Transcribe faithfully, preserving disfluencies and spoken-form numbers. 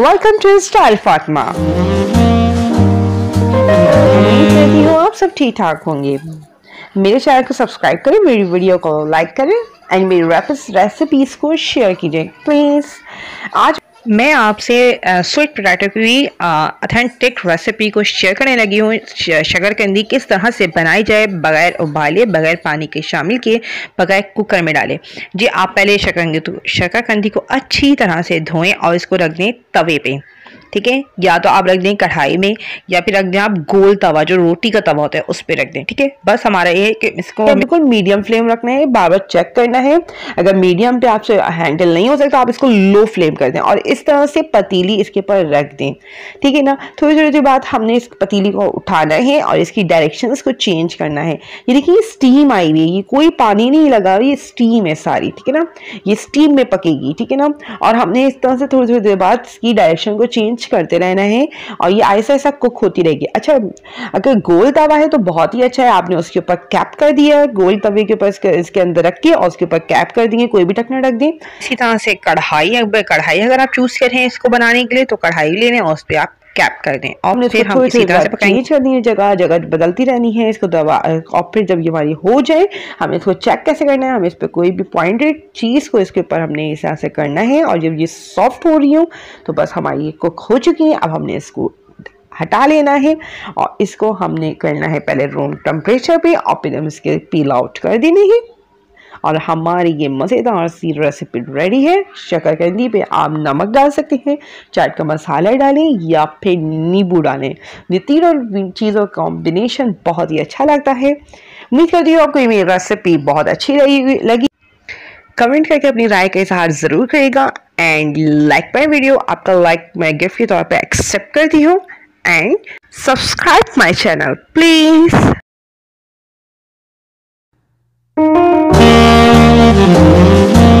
Welcome to style Fatima. उम्मीद करती हूँ आप सब ठीक ठाक होंगे। मेरे चैनल को सब्सक्राइब करें, मेरी वीडियो को लाइक करें एंड मेरी रेसिपीज को शेयर कीजिए प्लीज़। आज मैं आपसे स्वीट पोटैटो की ऑथेंटिक रेसिपी को शेयर करने लगी हूँ। शकरकंदी किस तरह से बनाई जाए बगैर उबाले, बगैर पानी के शामिल किए, बगैर कुकर में डाले। जी आप पहले शकरकंदी शकरकंदी को अच्छी तरह से धोएं और इसको रख दें तवे पे, ठीक है। या तो आप रख दें कढ़ाई में या फिर रख दें आप गोल तवा, जो रोटी का तवा होता है उस पर रख दें, ठीक है। बस हमारा ये है कि इसको बिल्कुल मीडियम फ्लेम रखना है, बार बार चेक करना है। अगर मीडियम पे आपसे हैंडल नहीं हो सकता, आप इसको लो फ्लेम कर दें और इस तरह से पतीली इसके ऊपर रख दें, ठीक है ना। थोड़ी थोड़ी देर बाद हमने इस पतीली को उठाना है और इसकी डायरेक्शन इसको चेंज करना है। ये देखिए स्टीम आई हुई है, ये कोई पानी नहीं लगा हुआ, ये स्टीम है सारी, ठीक है ना। ये स्टीम में पकेगी, ठीक है ना। और हमने इस तरह से थोड़ी थोड़ी देर बाद इसकी डायरेक्शन को चेंज करते रहना है और ये ऐसा ऐसा कुक होती रहेगी। अच्छा, अगर गोल तवा है तो बहुत ही अच्छा है, आपने उसके ऊपर कैप कर दिया, गोल तवे के ऊपर इसके अंदर रख के और उसके ऊपर कैप कर दिए, कोई भी ढकना रख दें। इसी तरह से कढ़ाई, अगर कढ़ाई अगर आप चूज करें इसको बनाने के लिए तो कढ़ाई ले लें और उस पर आप कैप कर दें और फिर हम इसी तरह से पकाएंगे। करनी है जगह जगह बदलती रहनी है इसको दवा, और फिर जब ये हमारी हो जाए हमें इसको चेक कैसे करना है, हमें इस पर कोई भी पॉइंटेड चीज़ को इसके ऊपर हमने इस तरह से करना है। और जब ये सॉफ्ट हो रही हो तो बस हमारी ये कुक हो चुकी है। अब हमने इसको हटा लेना है और इसको हमने करना है पहले रूम टेम्परेचर पर और फिर हम इसके पील आउट कर देने हैं और हमारी ये मज़ेदार सी रेसिपी रेडी है। शकरकंदी पे आप नमक डाल सकते हैं, चाट का मसाला डालें या फिर नींबू डालें। ये तीनों चीज़ों का कॉम्बिनेशन बहुत ही अच्छा लगता है। उम्मीद करती हूँ आपको ये मेरी रेसिपी बहुत अच्छी लगी। कमेंट करके अपनी राय का इजहार ज़रूर करिएगा एंड लाइक माई वीडियो, आपका लाइक मैं गिफ्ट के तौर पर एक्सेप्ट करती हूँ and subscribe my channel please. Thank you.